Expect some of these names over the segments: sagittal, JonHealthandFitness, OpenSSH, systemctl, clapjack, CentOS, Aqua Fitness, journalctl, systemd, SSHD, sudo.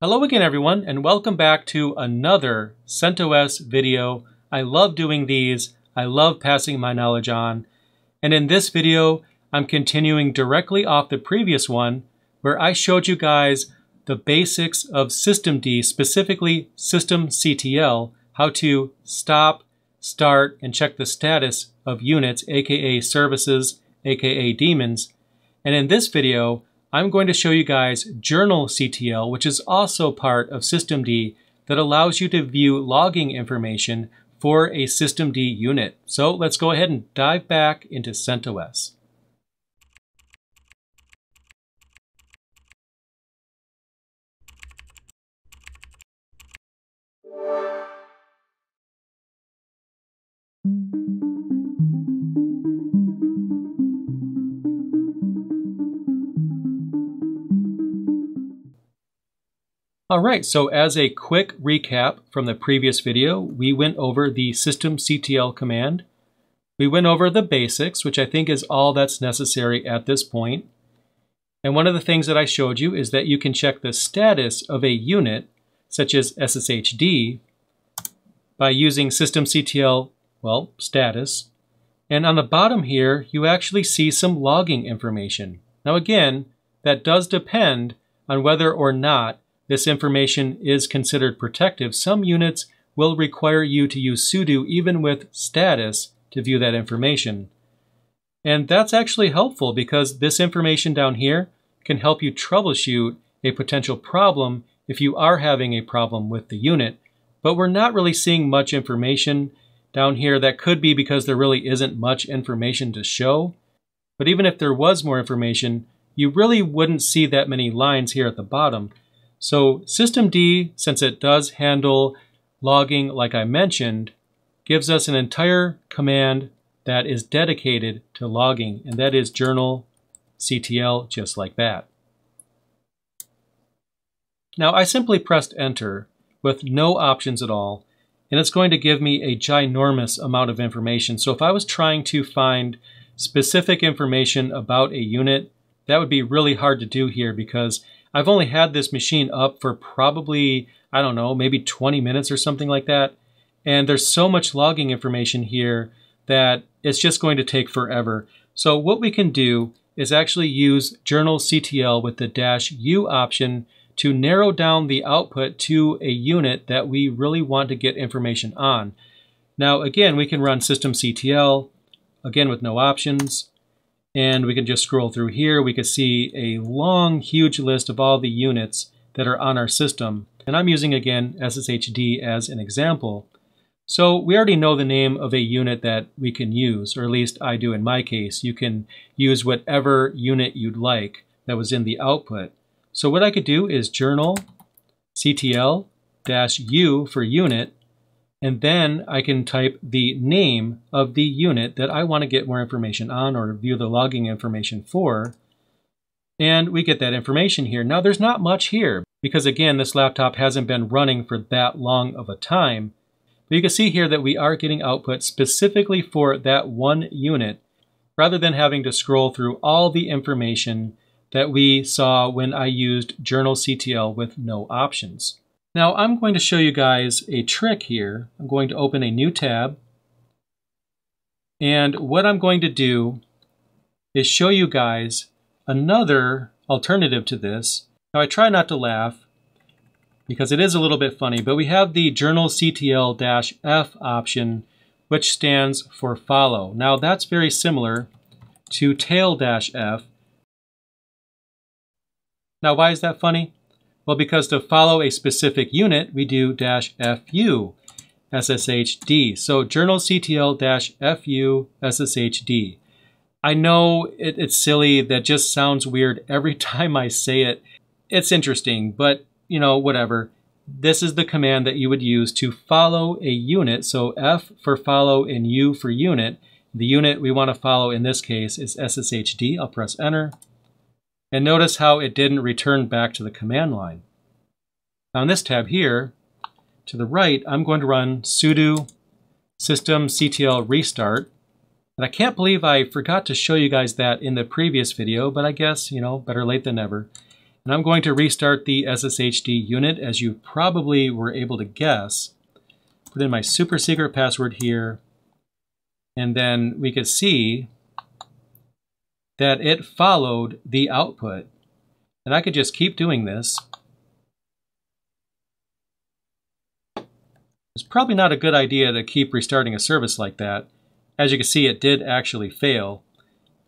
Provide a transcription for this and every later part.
Hello again, everyone, and welcome back to another CentOS video. I love doing these. I love passing my knowledge on. And in this video, I'm continuing directly off the previous one where I showed you guys the basics of systemd, specifically systemctl, how to stop, start, and check the status of units, aka services, aka daemons. And in this video, I'm going to show you guys journalctl, which is also part of systemd, that allows you to view logging information for a systemd unit. So let's go ahead and dive back into CentOS. All right, so as a quick recap from the previous video, we went over the systemctl command. We went over the basics, which I think is all that's necessary at this point. And one of the things that I showed you is that you can check the status of a unit, such as SSHD, by using systemctl, well, status. And on the bottom here, you actually see some logging information. Now again, that does depend on whether or not this information is considered protective. Some units will require you to use sudo even with status to view that information. And that's actually helpful because this information down here can help you troubleshoot a potential problem if you are having a problem with the unit. But we're not really seeing much information down here. That could be because there really isn't much information to show. But even if there was more information, you really wouldn't see that many lines here at the bottom. So systemd, since it does handle logging like I mentioned, gives us an entire command that is dedicated to logging, and that is journalctl, just like that. Now I simply pressed enter with no options at all, and it's going to give me a ginormous amount of information. So if I was trying to find specific information about a unit, that would be really hard to do here because I've only had this machine up for probably, I don't know, maybe 20 minutes or something like that. And there's so much logging information here that it's just going to take forever. So what we can do is actually use journalctl with the -u option to narrow down the output to a unit that we really want to get information on. Now, again, we can run systemctl, again, with no options. And we can just scroll through here. We can see a long, huge list of all the units that are on our system. And I'm using, again, SSHD as an example. So we already know the name of a unit that we can use, or at least I do in my case. You can use whatever unit you'd like that was in the output. So what I could do is journalctl -u for unit, and then I can type the name of the unit that I want to get more information on or view the logging information for. And we get that information here. Now there's not much here because again, this laptop hasn't been running for that long of a time. But you can see here that we are getting output specifically for that one unit rather than having to scroll through all the information that we saw when I used journalctl with no options. Now I'm going to show you guys a trick here. I'm going to open a new tab. And what I'm going to do is show you guys another alternative to this. Now I try not to laugh because it is a little bit funny, but we have the journalctl -f option, which stands for follow. Now that's very similar to tail -f. Now why is that funny? Well, because to follow a specific unit, we do -fu SSHD. So journalctl -fu SSHD. I know it's silly. That just sounds weird every time I say it. It's interesting, but you know, whatever. This is the command that you would use to follow a unit. So F for follow and U for unit. The unit we want to follow in this case is SSHD. I'll press enter. And notice how it didn't return back to the command line. On this tab here, to the right, I'm going to run sudo systemctl restart. And I can't believe I forgot to show you guys that in the previous video, but I guess, you know, better late than never. And I'm going to restart the SSHD unit, as you probably were able to guess. Put in my super secret password here, and then we could see that it followed the output. And I could just keep doing this. It's probably not a good idea to keep restarting a service like that. As you can see, it did actually fail.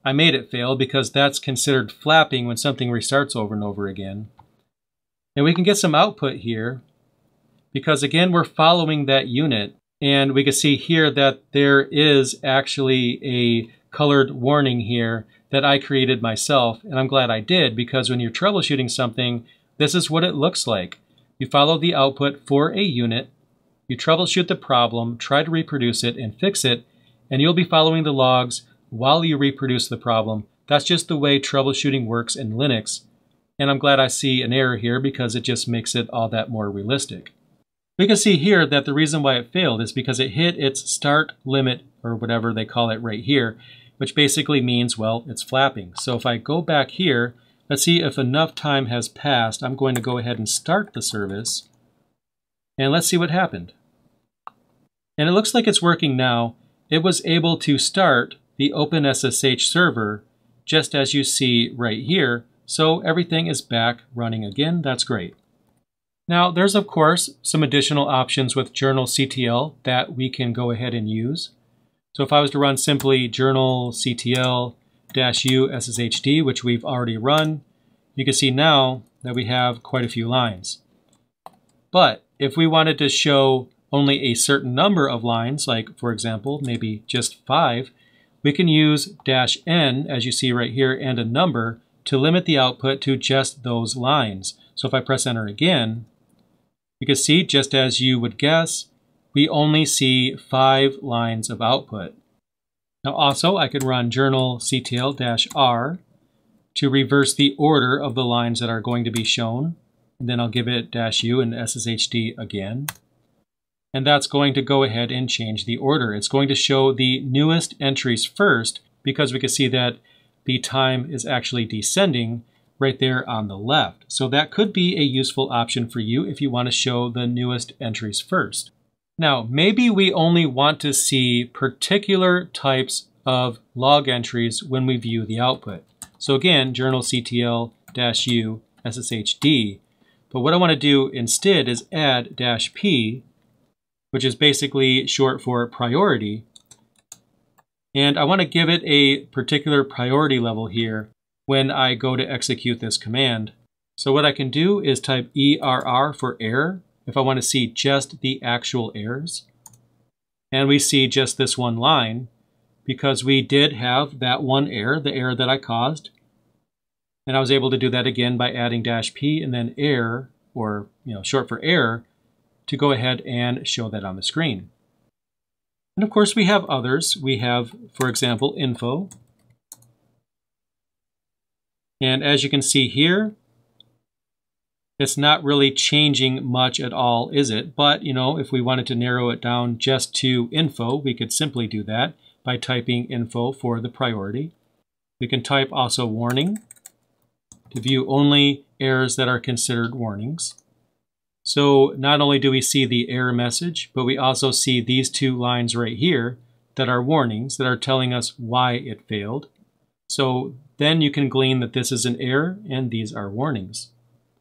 I made it fail because that's considered flapping when something restarts over and over again. And we can get some output here because, again, we're following that unit. And we can see here that there is actually a colored warning here that I created myself. And I'm glad I did, because when you're troubleshooting something, this is what it looks like. You follow the output for a unit, you troubleshoot the problem, try to reproduce it and fix it, and you'll be following the logs while you reproduce the problem. That's just the way troubleshooting works in Linux. And I'm glad I see an error here because it just makes it all that more realistic. We can see here that the reason why it failed is because it hit its start limit, or whatever they call it right here, which basically means, well, it's flapping. So if I go back here, let's see if enough time has passed. I'm going to go ahead and start the service and let's see what happened. And it looks like it's working now. It was able to start the OpenSSH server, just as you see right here. So everything is back running again. That's great. Now there's, of course, some additional options with journalctl that we can go ahead and use. So if I was to run simply journalctl-u sshd, which we've already run, you can see now that we have quite a few lines. But if we wanted to show only a certain number of lines, like, for example, maybe just 5, we can use -n, as you see right here, and a number to limit the output to just those lines. So if I press enter again, you can see, just as you would guess, we only see 5 lines of output. Now also, I could run journalctl-r to reverse the order of the lines that are going to be shown. And then I'll give it -u and sshd again. And that's going to go ahead and change the order. It's going to show the newest entries first, because we can see that the time is actually descending right there on the left. So that could be a useful option for you if you want to show the newest entries first. Now, maybe we only want to see particular types of log entries when we view the output. So again, journalctl-u sshd. But what I want to do instead is add -p, which is basically short for priority. And I want to give it a particular priority level here when I go to execute this command. So what I can do is type ERR for error if I want to see just the actual errors. And we see just this one line because we did have that one error, the error that I caused. And I was able to do that again by adding -p and then error, or short for error, to go ahead and show that on the screen. And of course we have others. We have, for example, info. And as you can see here, it's not really changing much at all, is it? But if we wanted to narrow it down just to info, we could simply do that by typing info for the priority. We can type also warning to view only errors that are considered warnings. So not only do we see the error message, but we also see these 2 lines right here that are warnings that are telling us why it failed. So then you can glean that this is an error and these are warnings.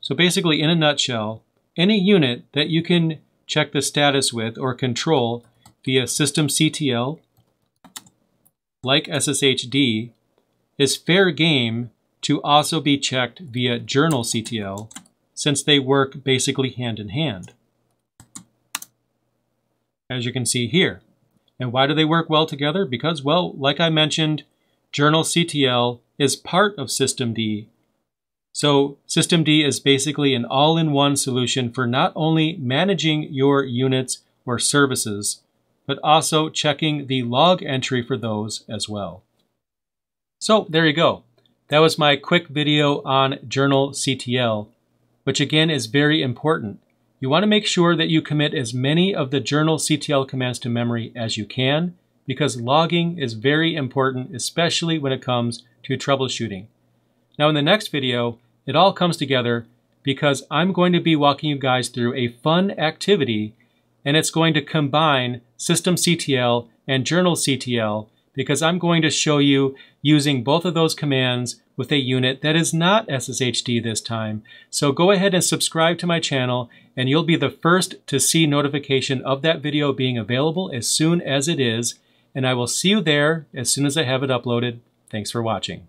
So basically, in a nutshell, any unit that you can check the status with or control via systemctl, like SSHD, is fair game to also be checked via journalctl, since they work basically hand in hand, as you can see here. And why do they work well together? Because, well, like I mentioned, journalctl is part of systemd. So systemd is basically an all-in-one solution for not only managing your units or services, but also checking the log entry for those as well. So there you go. That was my quick video on journalctl, which again is very important. You want to make sure that you commit as many of the journalctl commands to memory as you can, because logging is very important, especially when it comes to troubleshooting. Now in the next video, It all comes together because I'm going to be walking you guys through a fun activity, and it's going to combine systemctl and journalctl, because I'm going to show you using both of those commands with a unit that is not SSHD this time. So go ahead and subscribe to my channel, and you'll be the first to see notification of that video being available as soon as it is. And I will see you there as soon as I have it uploaded. Thanks for watching.